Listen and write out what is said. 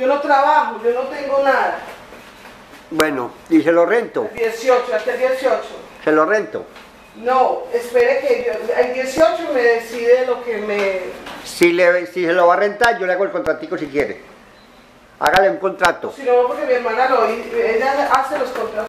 Yo no trabajo, yo no tengo nada. Bueno, ¿y se lo rento? 18, hasta el 18. ¿Se lo rento? No, espere que yo, al 18 me decide lo que me... Si se lo va a rentar, yo le hago el contratico si quiere. Hágale un contrato. Si no, porque mi hermana ella hace los contratos.